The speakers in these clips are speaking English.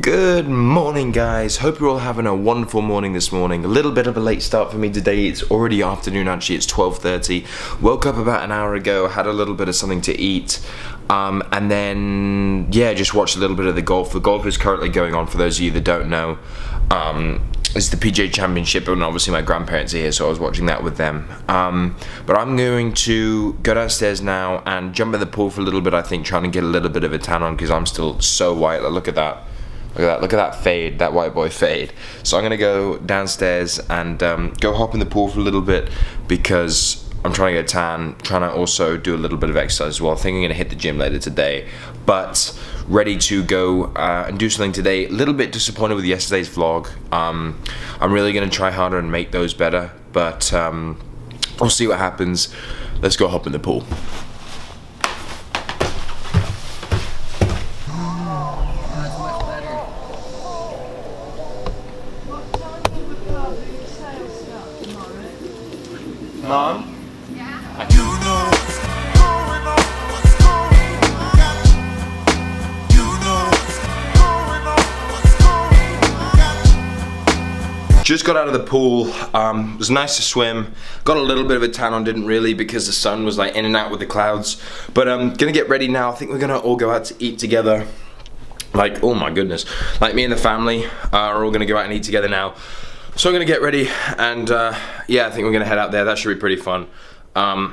Good morning, guys. Hope you're all having a wonderful morning this morning. A little bit of a late start for me today. It's already afternoon, actually. It's 12:30. Woke up about an hour ago, had a little bit of something to eat, and then, yeah, just watched a little bit of the golf. The golf is currently going on, for those of you that don't know. It's the PGA Championship, and obviously my grandparents are here, so I was watching that with them. But I'm going to go downstairs now and jump in the pool for a little bit, I think, trying to get a little bit of a tan on because I'm still so white. Look at that. Look at that, look at that fade, that white boy fade. So I'm gonna go downstairs and go hop in the pool for a little bit because I'm trying to get a tan, trying to also do a little bit of exercise as well. I think I'm gonna hit the gym later today, but ready to go and do something today. A little bit disappointed with yesterday's vlog. I'm really gonna try harder and make those better, but we'll see what happens. Let's go hop in the pool. Mom? Yeah. I do know what's going on, what's going on. You know what's going on, what's going on. Just got out of the pool. It was nice to swim. Got a little bit of a tan on, didn't really, because the sun was like in and out with the clouds. But I'm gonna get ready now. I think we're gonna all go out to eat together. Like, oh my goodness. Like, me and the family are all gonna go out and eat together now. So I'm gonna get ready and yeah, I think we're gonna head out there. That should be pretty fun. I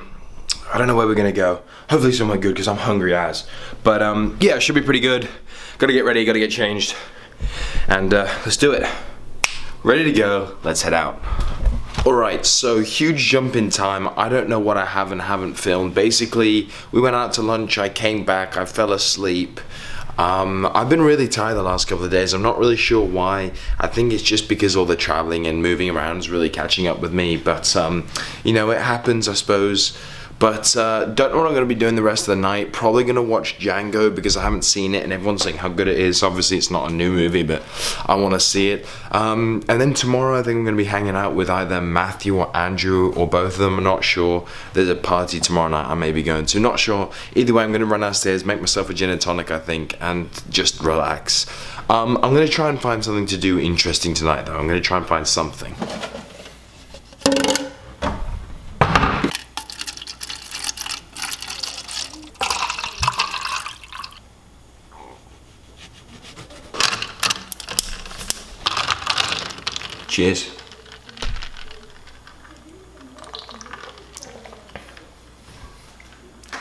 don't know where we're gonna go. Hopefully somewhere good, because I'm hungry as. But yeah, it should be pretty good. Gotta get ready, gotta get changed. And let's do it. Ready to go, let's head out. Alright, so huge jump in time. I don't know what I have and haven't filmed. Basically, we went out to lunch, I came back, I fell asleep. I've been really tired the last couple of days. I'm not really sure why. I think it's just because all the traveling and moving around is really catching up with me. But, you know, it happens, I suppose. But don't know what I'm going to be doing the rest of the night. Probably going to watch Django because I haven't seen it and everyone's saying how good it is. Obviously, it's not a new movie, but I want to see it. And then tomorrow, I think I'm going to be hanging out with either Matthew or Andrew or both of them. I'm not sure. There's a party tomorrow night I may be going to. Not sure. Either way, I'm going to run downstairs, make myself a gin and tonic, I think, and just relax. I'm going to try and find something to do interesting tonight, though. I'm going to try and find something. Cheers.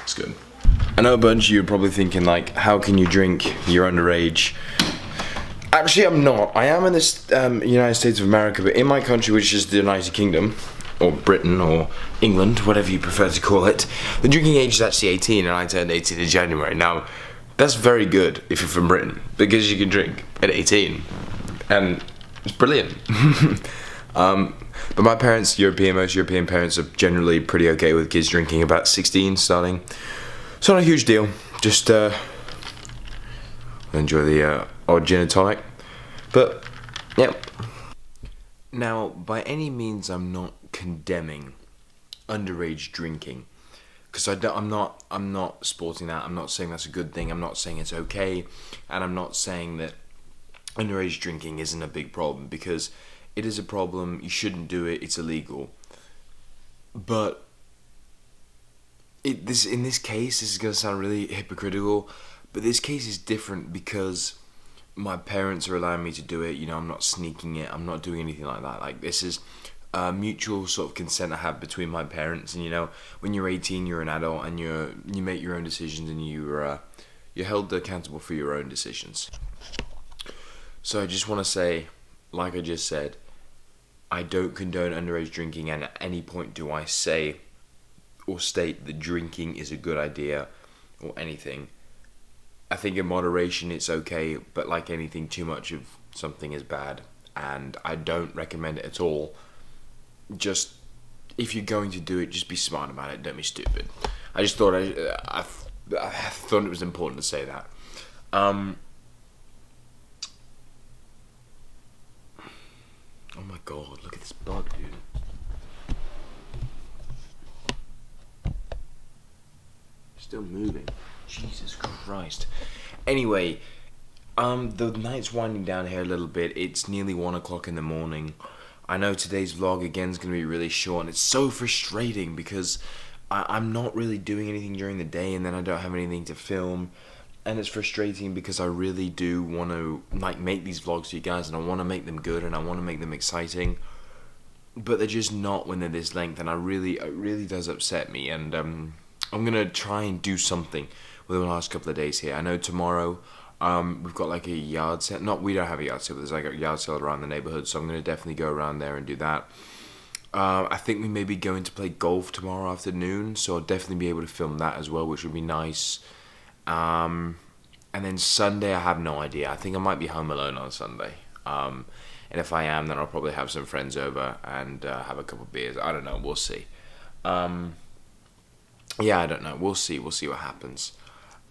It's good. I know a bunch of you are probably thinking, like, how can you drink? You're underage. Actually, I'm not. I am in this United States of America, but in my country, which is the United Kingdom, or Britain, or England, whatever you prefer to call it, the drinking age is actually 18, and I turned 18 in January. Now, that's very good if you're from Britain, because you can drink at 18. And it's brilliant. But my parents, most European parents, are generally pretty okay with kids drinking about 16 starting. It's not a huge deal. Just enjoy the odd gin and tonic. But, yeah. Now, by any means, I'm not condemning underage drinking. Because I'm not sporting that. I'm not saying that's a good thing. I'm not saying it's okay. And I'm not saying that underage drinking isn't a big problem, because it is a problem. You shouldn't do it. It's illegal. But in this case, this is going to sound really hypocritical, but this case is different because my parents are allowing me to do it. You know, I'm not sneaking it. I'm not doing anything like that. Like, this is a mutual sort of consent I have between my parents. And, you know, when you're 18, you're an adult and you make your own decisions, and you're held accountable for your own decisions. So I just want to say, like I just said, I don't condone underage drinking, and at any point do I say or state that drinking is a good idea or anything. I think in moderation it's okay, but like anything, too much of something is bad, and I don't recommend it at all. Just, if you're going to do it, just be smart about it, don't be stupid. I just thought I thought it was important to say that. Oh my god, look at this bug, dude. Still moving. Jesus Christ. Anyway, The night's winding down here a little bit. It's nearly 1 o'clock in the morning. I know today's vlog again is going to be really short, and it's so frustrating because I'm not really doing anything during the day, and then I don't have anything to film, and it's frustrating because I really do want to like make these vlogs for you guys, and I want to make them good, and I want to make them exciting, but they're just not when they're this length, and it really does upset me, and I'm going to try and do something within the last couple of days here. I know tomorrow we've got like a yard sale. We don't have a yard sale, but there's like a yard sale around the neighborhood, so I'm going to definitely go around there and do that. I think we may be going to play golf tomorrow afternoon, so I'll definitely be able to film that as well, which would be nice. And then Sunday, I have no idea. I think I might be home alone on Sunday. And if I am, then I'll probably have some friends over and have a couple of beers. I don't know. We'll see. Yeah, I don't know. We'll see. We'll see what happens.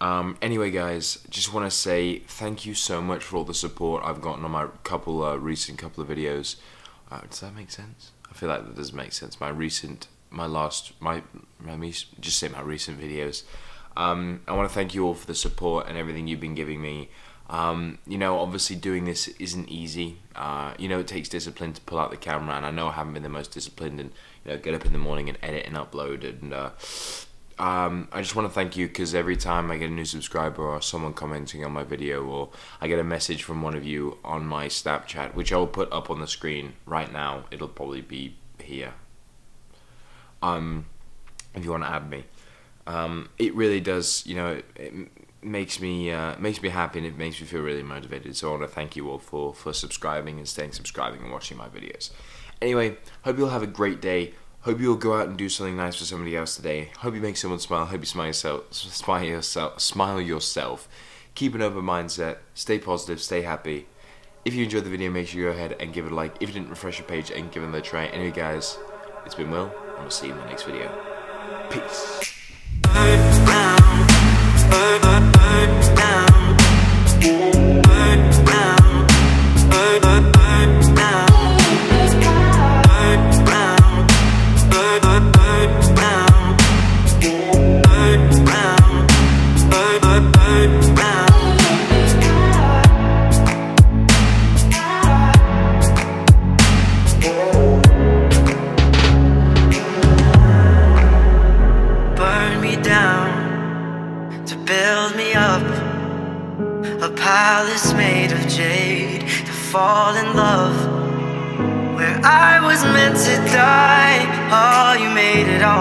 Anyway guys, just want to say thank you so much for all the support I've gotten on my recent couple of videos. Does that make sense? I feel like that does make sense. My recent videos. I want to thank you all for the support and everything you've been giving me. You know, obviously doing this isn't easy. You know, it takes discipline to pull out the camera, and I know I haven't been the most disciplined, and you know, get up in the morning and edit and upload, and I just want to thank you, because every time I get a new subscriber or someone commenting on my video, or I get a message from one of you on my Snapchat, which I will put up on the screen right now, it'll probably be here, if you want to add me, it really does, you know, it makes me happy, and it makes me feel really motivated. So I want to thank you all for subscribing and staying subscribing and watching my videos. Anyway, hope you'll have a great day. Hope you'll go out and do something nice for somebody else today. Hope you make someone smile. Hope you smile yourself. Keep an open mindset. Stay positive. Stay happy. If you enjoyed the video, make sure you go ahead and give it a like. If you didn't, refresh your page and give it a try. Anyway, guys, it's been Will, and we'll see you in the next video. Peace. A palace made of jade to fall in love, where I was meant to die. Oh, you made it all right.